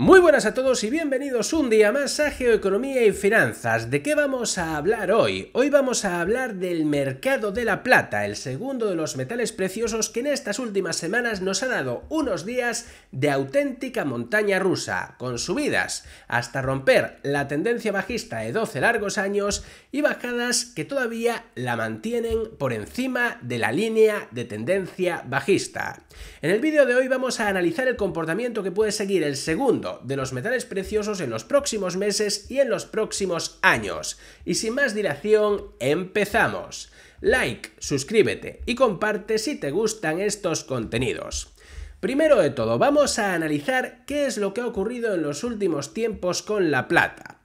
Muy buenas a todos y bienvenidos un día más a Geoeconomía y Finanzas. ¿De qué vamos a hablar hoy? Hoy vamos a hablar del mercado de la plata, el segundo de los metales preciosos que en estas últimas semanas nos ha dado unos días de auténtica montaña rusa, con subidas hasta romper la tendencia bajista de 12 largos años y bajadas que todavía la mantienen por encima de la línea de tendencia bajista. En el vídeo de hoy vamos a analizar el comportamiento que puede seguir el segundo de los metales preciosos en los próximos meses y en los próximos años. Y sin más dilación, empezamos. Like, suscríbete y comparte si te gustan estos contenidos. Primero de todo, vamos a analizar qué es lo que ha ocurrido en los últimos tiempos con la plata.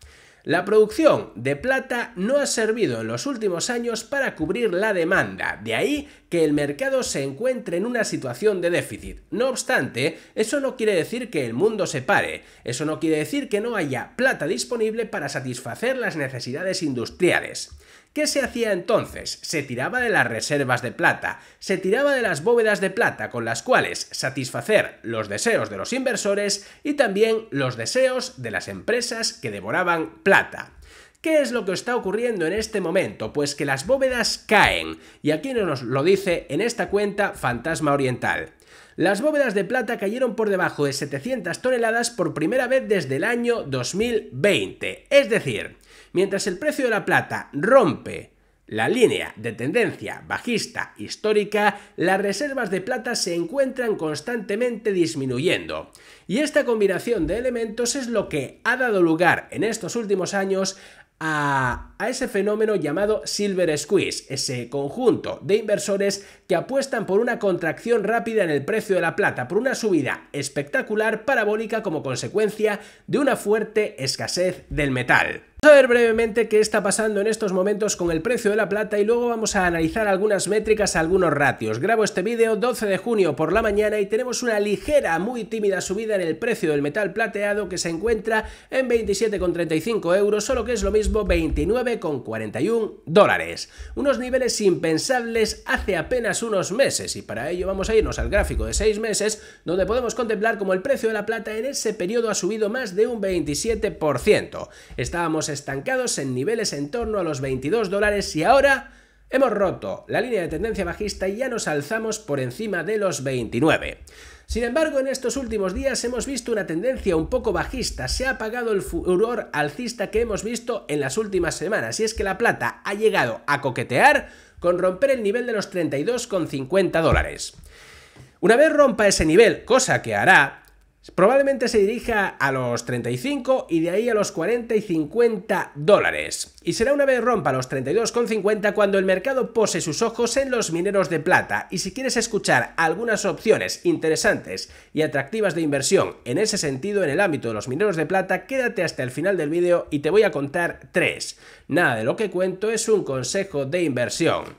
La producción de plata no ha servido en los últimos años para cubrir la demanda, de ahí que el mercado se encuentre en una situación de déficit. No obstante, eso no quiere decir que el mundo se pare, eso no quiere decir que no haya plata disponible para satisfacer las necesidades industriales. ¿Qué se hacía entonces? Se tiraba de las reservas de plata, se tiraba de las bóvedas de plata con las cuales satisfacer los deseos de los inversores y también los deseos de las empresas que devoraban plata. ¿Qué es lo que está ocurriendo en este momento? Pues que las bóvedas caen, y aquí nos lo dice en esta cuenta Fantasma Oriental. Las bóvedas de plata cayeron por debajo de 700 toneladas por primera vez desde el año 2020, es decir, mientras el precio de la plata rompe la línea de tendencia bajista histórica, las reservas de plata se encuentran constantemente disminuyendo. Y esta combinación de elementos es lo que ha dado lugar en estos últimos años a ese fenómeno llamado Silver Squeeze, ese conjunto de inversores que apuestan por una contracción rápida en el precio de la plata, por una subida espectacular parabólica como consecuencia de una fuerte escasez del metal. Vamos a ver brevemente qué está pasando en estos momentos con el precio de la plata y luego vamos a analizar algunas métricas, algunos ratios. Grabo este vídeo 12 de junio por la mañana y tenemos una ligera, muy tímida subida en el precio del metal plateado que se encuentra en 27,35 €, solo que es lo mismo 29,41 $. Unos niveles impensables hace apenas unos meses y para ello vamos a irnos al gráfico de 6 meses donde podemos contemplar cómo el precio de la plata en ese periodo ha subido más de un 27%. Estábamos estancados en niveles en torno a los 22 $, y ahora hemos roto la línea de tendencia bajista y ya nos alzamos por encima de los 29. Sin embargo, en estos últimos días hemos visto una tendencia un poco bajista, se ha apagado el furor alcista que hemos visto en las últimas semanas y es que la plata ha llegado a coquetear con romper el nivel de los 32,50 $. Una vez rompa ese nivel, cosa que hará, probablemente se dirija a los 35 y de ahí a los 40 y 50 dólares. Y será una vez rompa los 32,50 cuando el mercado pose sus ojos en los mineros de plata. Y si quieres escuchar algunas opciones interesantes y atractivas de inversión en ese sentido en el ámbito de los mineros de plata, quédate hasta el final del vídeo y te voy a contar 3. Nada de lo que cuento es un consejo de inversión.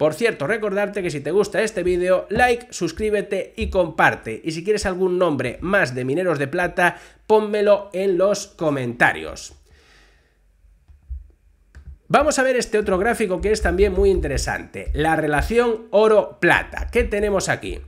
Por cierto, recordarte que si te gusta este vídeo, like, suscríbete y comparte. Y si quieres algún nombre más de mineros de plata, pónmelo en los comentarios. Vamos a ver este otro gráfico que es también muy interesante, la relación oro-plata. ¿Qué tenemos aquí?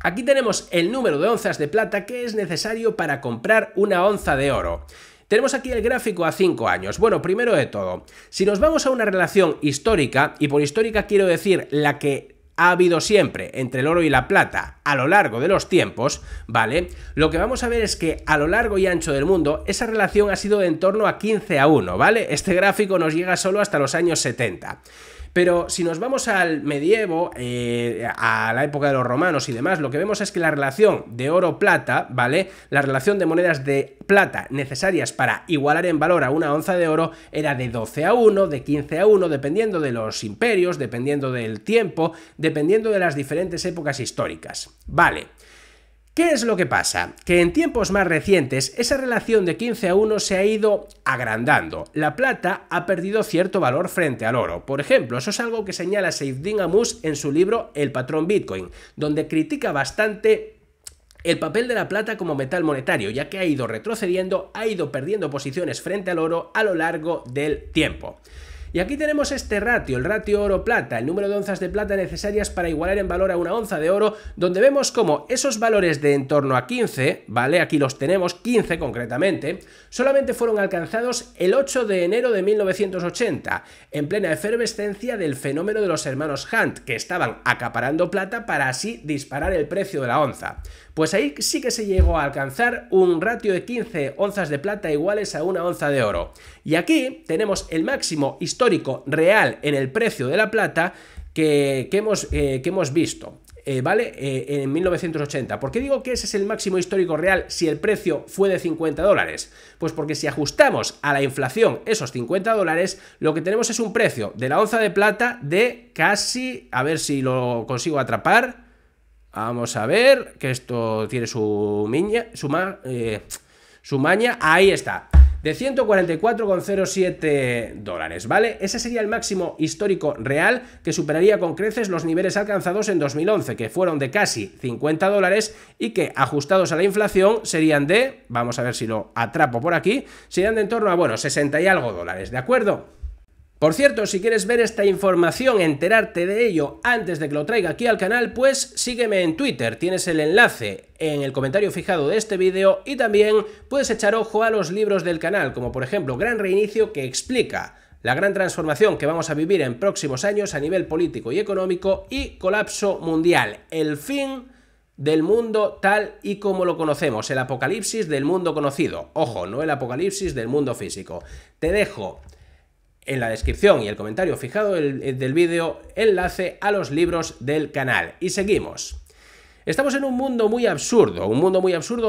Aquí tenemos el número de onzas de plata que es necesario para comprar una onza de oro. Tenemos aquí el gráfico a 5 años. Bueno, primero de todo, si nos vamos a una relación histórica, y por histórica quiero decir la que ha habido siempre entre el oro y la plata a lo largo de los tiempos, ¿vale? Lo que vamos a ver es que a lo largo y ancho del mundo esa relación ha sido de en torno a 15 a 1, ¿vale? Este gráfico nos llega solo hasta los años 70. Pero si nos vamos al medievo, a la época de los romanos y demás, lo que vemos es que la relación de oro-plata, ¿vale? La relación de monedas de plata necesarias para igualar en valor a una onza de oro era de 12 a 1, de 15 a 1, dependiendo de los imperios, dependiendo del tiempo, dependiendo de las diferentes épocas históricas, ¿vale? ¿Qué es lo que pasa? Que en tiempos más recientes esa relación de 15 a 1 se ha ido agrandando. La plata ha perdido cierto valor frente al oro. Por ejemplo, eso es algo que señala Saifedean Amous en su libro El Patrón Bitcoin, donde critica bastante el papel de la plata como metal monetario, ya que ha ido retrocediendo, ha ido perdiendo posiciones frente al oro a lo largo del tiempo. Y aquí tenemos este ratio, el ratio oro-plata, el número de onzas de plata necesarias para igualar en valor a una onza de oro, donde vemos como esos valores de en torno a 15, ¿vale? Aquí los tenemos, 15 concretamente, solamente fueron alcanzados el 8 de enero de 1980, en plena efervescencia del fenómeno de los hermanos Hunt, que estaban acaparando plata para así disparar el precio de la onza. Pues ahí sí que se llegó a alcanzar un ratio de 15 onzas de plata iguales a una onza de oro. Y aquí tenemos el máximo histórico real en el precio de la plata que hemos visto, ¿vale? En 1980. ¿Por qué digo que ese es el máximo histórico real si el precio fue de 50 dólares? Pues porque si ajustamos a la inflación esos 50 dólares, lo que tenemos es un precio de la onza de plata de casi, a ver si lo consigo atrapar. Vamos a ver, que esto tiene su miña, su maña, ahí está, de 144,07 dólares, ¿vale? Ese sería el máximo histórico real, que superaría con creces los niveles alcanzados en 2011, que fueron de casi 50 dólares y que, ajustados a la inflación, serían de, vamos a ver si lo atrapo por aquí, serían de en torno a, bueno, 60 y algo dólares, ¿de acuerdo? Por cierto, si quieres ver esta información, enterarte de ello antes de que lo traiga aquí al canal, pues sígueme en Twitter, tienes el enlace en el comentario fijado de este vídeo, y también puedes echar ojo a los libros del canal, como por ejemplo Gran Reinicio, que explica la gran transformación que vamos a vivir en próximos años a nivel político y económico, y Colapso Mundial, el fin del mundo tal y como lo conocemos, el apocalipsis del mundo conocido. Ojo, no el apocalipsis del mundo físico. Te dejo en la descripción y el comentario fijado del vídeo enlace a los libros del canal. Y seguimos. Estamos en un mundo muy absurdo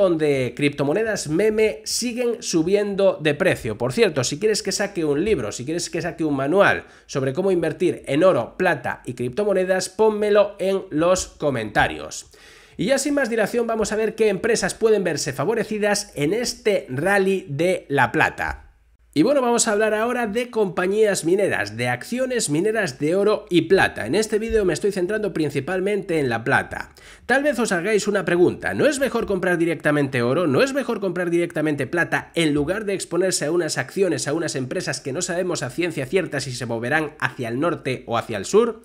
donde criptomonedas meme siguen subiendo de precio. Por cierto, si quieres que saque un libro, si quieres que saque un manual sobre cómo invertir en oro, plata y criptomonedas, pónmelo en los comentarios. Y ya sin más dilación vamos a ver qué empresas pueden verse favorecidas en este rally de la plata. Y bueno, vamos a hablar ahora de compañías mineras, de acciones mineras de oro y plata. En este vídeo me estoy centrando principalmente en la plata. Tal vez os hagáis una pregunta, ¿no es mejor comprar directamente oro? ¿No es mejor comprar directamente plata en lugar de exponerse a unas acciones, a unas empresas que no sabemos a ciencia cierta si se moverán hacia el norte o hacia el sur?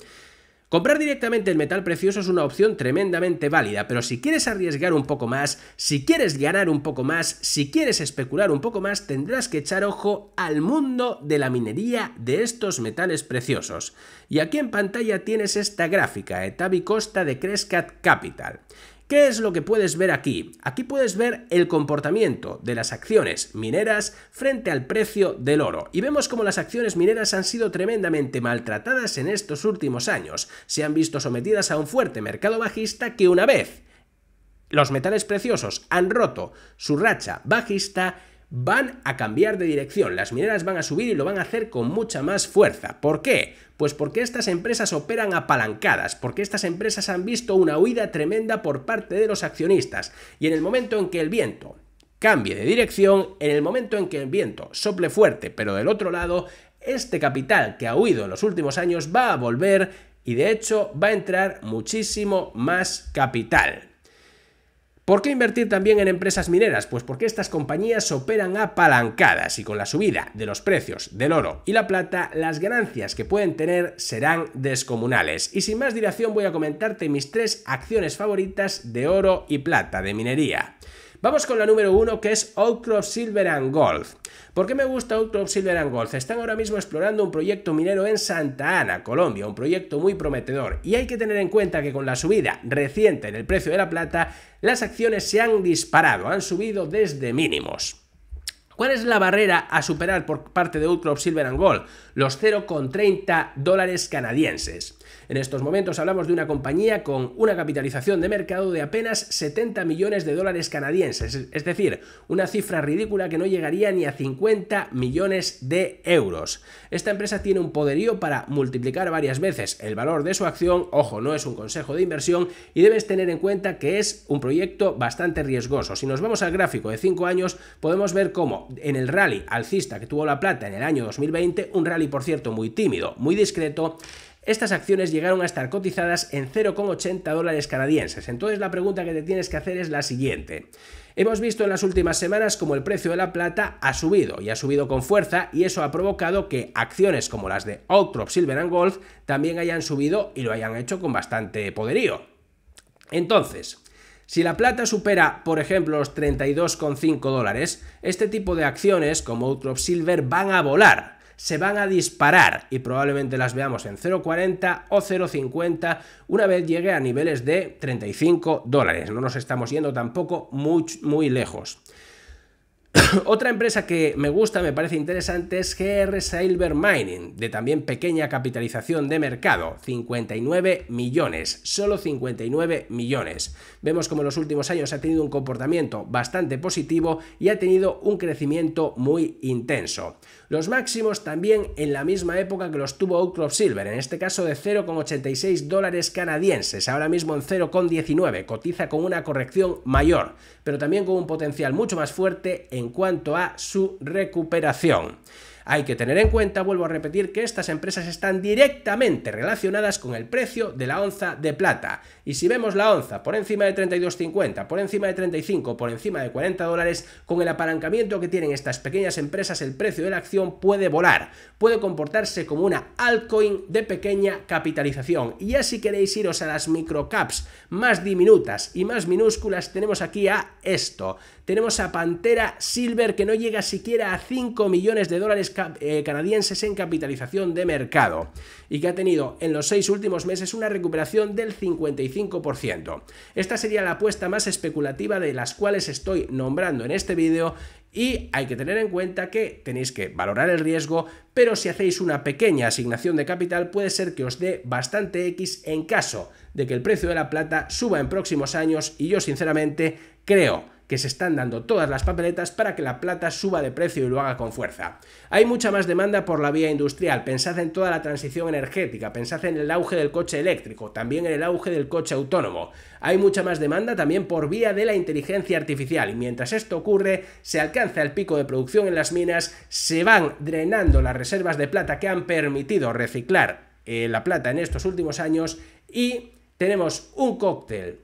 Comprar directamente el metal precioso es una opción tremendamente válida, pero si quieres arriesgar un poco más, si quieres ganar un poco más, si quieres especular un poco más, tendrás que echar ojo al mundo de la minería de estos metales preciosos. Y aquí en pantalla tienes esta gráfica de Tavi Costa de Crescat Capital. ¿Qué es lo que puedes ver aquí? Aquí puedes ver el comportamiento de las acciones mineras frente al precio del oro. Y vemos cómo las acciones mineras han sido tremendamente maltratadas en estos últimos años. Se han visto sometidas a un fuerte mercado bajista que, una vez los metales preciosos han roto su racha bajista, van a cambiar de dirección. Las mineras van a subir y lo van a hacer con mucha más fuerza. ¿Por qué? Pues porque estas empresas operan apalancadas, porque estas empresas han visto una huida tremenda por parte de los accionistas, y en el momento en que el viento cambie de dirección, en el momento en que el viento sople fuerte, pero del otro lado, este capital que ha huido en los últimos años va a volver, y de hecho va a entrar muchísimo más capital. ¿Por qué invertir también en empresas mineras? Pues porque estas compañías operan apalancadas, y con la subida de los precios del oro y la plata, las ganancias que pueden tener serán descomunales. Y sin más dilación voy a comentarte mis tres acciones favoritas de oro y plata, de minería. Vamos con la número 1, que es Outcrop Silver and Gold. ¿Por qué me gusta Outcrop Silver and Gold? Están ahora mismo explorando un proyecto minero en Santa Ana, Colombia, un proyecto muy prometedor, y hay que tener en cuenta que con la subida reciente en el precio de la plata, las acciones se han disparado, han subido desde mínimos. ¿Cuál es la barrera a superar por parte de Outcrop Silver and Gold? Los 0,30 dólares canadienses. En estos momentos hablamos de una compañía con una capitalización de mercado de apenas 70 millones de dólares canadienses, es decir, una cifra ridícula que no llegaría ni a 50 millones de euros. Esta empresa tiene un poderío para multiplicar varias veces el valor de su acción. Ojo, no es un consejo de inversión, y debes tener en cuenta que es un proyecto bastante riesgoso. Si nos vamos al gráfico de 5 años, podemos ver cómo en el rally alcista que tuvo la plata en el año 2020, un rally por cierto muy tímido, muy discreto, estas acciones llegaron a estar cotizadas en 0,80 dólares canadienses. Entonces la pregunta que te tienes que hacer es la siguiente: Hemos visto en las últimas semanas como el precio de la plata ha subido y ha subido con fuerza, y eso ha provocado que acciones como las de Outcrop Silver and Gold también hayan subido y lo hayan hecho con bastante poderío. Entonces, si la plata supera, por ejemplo, los 32,5 dólares, este tipo de acciones como Outcrop Silver van a volar, se van a disparar y probablemente las veamos en 0,40 o 0,50 una vez llegue a niveles de 35 dólares. No nos estamos yendo tampoco muy lejos. Otra empresa que me gusta, me parece interesante, es GR Silver Mining, de también pequeña capitalización de mercado, 59 millones, solo 59 millones. Vemos como en los últimos años ha tenido un comportamiento bastante positivo y ha tenido un crecimiento muy intenso. Los máximos también en la misma época que los tuvo Outcrop Silver, en este caso de 0,86 dólares canadienses, ahora mismo en 0,19, cotiza con una corrección mayor, pero también con un potencial mucho más fuerte en cuanto a su recuperación. Hay que tener en cuenta, vuelvo a repetir, que estas empresas están directamente relacionadas con el precio de la onza de plata. Y si vemos la onza por encima de 32,50, por encima de 35, por encima de 40 dólares, con el apalancamiento que tienen estas pequeñas empresas, el precio de la acción puede volar, puede comportarse como una altcoin de pequeña capitalización. Y ya si queréis iros a las microcaps más diminutas y más minúsculas, tenemos aquí a esto. Tenemos a Pantera Silver, que no llega siquiera a 5 millones de dólares canadienses en capitalización de mercado y que ha tenido en los 6 últimos meses una recuperación del 55%. Esta sería la apuesta más especulativa de las cuales estoy nombrando en este vídeo, y hay que tener en cuenta que tenéis que valorar el riesgo, pero si hacéis una pequeña asignación de capital puede ser que os dé bastante X en caso de que el precio de la plata suba en próximos años, y yo sinceramente creo que se están dando todas las papeletas para que la plata suba de precio y lo haga con fuerza. Hay mucha más demanda por la vía industrial, pensad en toda la transición energética, pensad en el auge del coche eléctrico, también en el auge del coche autónomo. Hay mucha más demanda también por vía de la inteligencia artificial, y mientras esto ocurre, se alcanza el pico de producción en las minas, se van drenando las reservas de plata que han permitido reciclar la plata en estos últimos años, y tenemos un cóctel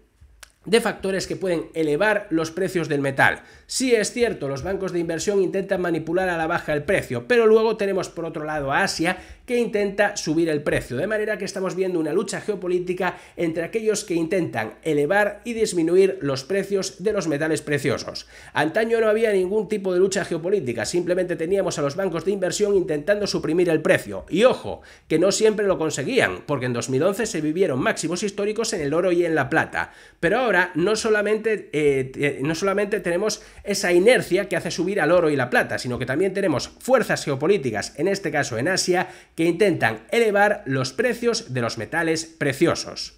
de factores que pueden elevar los precios del metal. Sí, es cierto, los bancos de inversión intentan manipular a la baja el precio, pero luego tenemos por otro lado a Asia, que intenta subir el precio, de manera que estamos viendo una lucha geopolítica entre aquellos que intentan elevar y disminuir los precios de los metales preciosos. Antaño no había ningún tipo de lucha geopolítica, simplemente teníamos a los bancos de inversión intentando suprimir el precio, y ojo, que no siempre lo conseguían, porque en 2011 se vivieron máximos históricos en el oro y en la plata, pero ahora no solamente tenemos esa inercia que hace subir al oro y la plata, sino que también tenemos fuerzas geopolíticas, en este caso en Asia, que intentan elevar los precios de los metales preciosos.